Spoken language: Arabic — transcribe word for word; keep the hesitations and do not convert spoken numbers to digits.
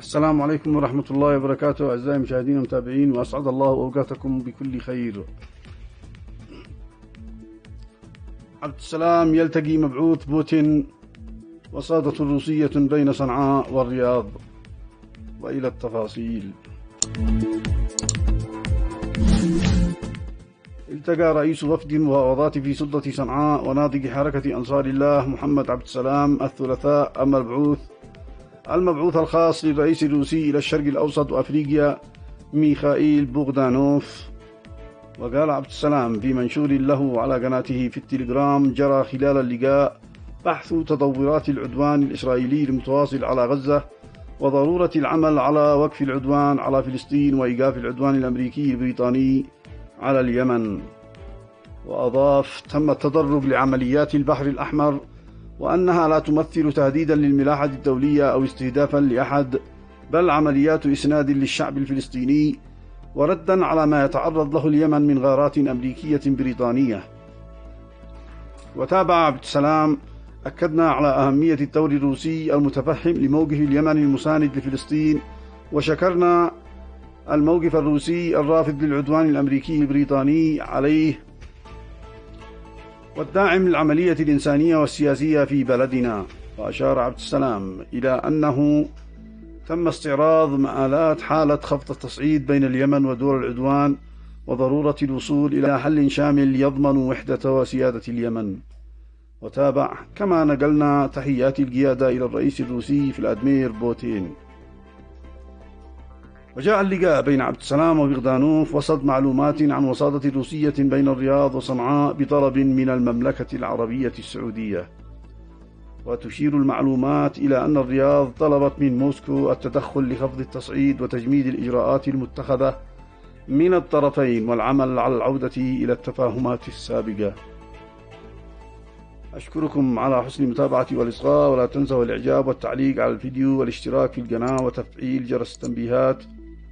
السلام عليكم ورحمة الله وبركاته أعزائي المشاهدين والمتابعين، وأسعد الله أوقاتكم بكل خير. عبد السلام يلتقي مبعوث بوتين، وسادة روسية بين صنعاء والرياض، وإلى التفاصيل. التقى رئيس وفد المفاوضات في سلطة صنعاء وناطق حركة أنصار الله محمد عبد السلام الثلاثاء المبعوث المبعوث الخاص للرئيس الروسي إلى الشرق الأوسط وأفريقيا ميخائيل بوغدانوف. وقال عبد السلام في منشور له على قناته في التليجرام: جرى خلال اللقاء بحث تطورات العدوان الإسرائيلي المتواصل على غزة، وضرورة العمل على وقف العدوان على فلسطين، وإيقاف العدوان الأمريكي البريطاني على اليمن. وأضاف: تم التدرب لعمليات البحر الأحمر، وأنها لا تمثل تهديدا للملاحة الدولية أو استهدافا لأحد، بل عمليات إسناد للشعب الفلسطيني، وردا على ما يتعرض له اليمن من غارات أمريكية بريطانية. وتابع عبد السلام: أكدنا على أهمية الدور الروسي المتفهم لموقف اليمن المساند لفلسطين، وشكرنا الموقف الروسي الرافض للعدوان الأمريكي البريطاني عليه، والداعم للعملية الإنسانية والسياسية في بلدنا. وأشار عبد السلام إلى أنه تم استعراض مآلات حالة خفض التصعيد بين اليمن ودول العدوان، وضرورة الوصول إلى حل شامل يضمن وحدة وسيادة اليمن. وتابع: كما نقلنا تحيات القيادة إلى الرئيس الروسي فلادمير بوتين. وجاء اللقاء بين عبد السلام وبوغدانوف وسط معلومات عن وساطة روسية بين الرياض وصنعاء بطلب من المملكة العربية السعودية. وتشير المعلومات إلى أن الرياض طلبت من موسكو التدخل لخفض التصعيد وتجميد الإجراءات المتخذة من الطرفين، والعمل على العودة إلى التفاهمات السابقة. أشكركم على حسن المتابعة والإصغاء، ولا تنسوا الإعجاب والتعليق على الفيديو والاشتراك في القناة وتفعيل جرس التنبيهات.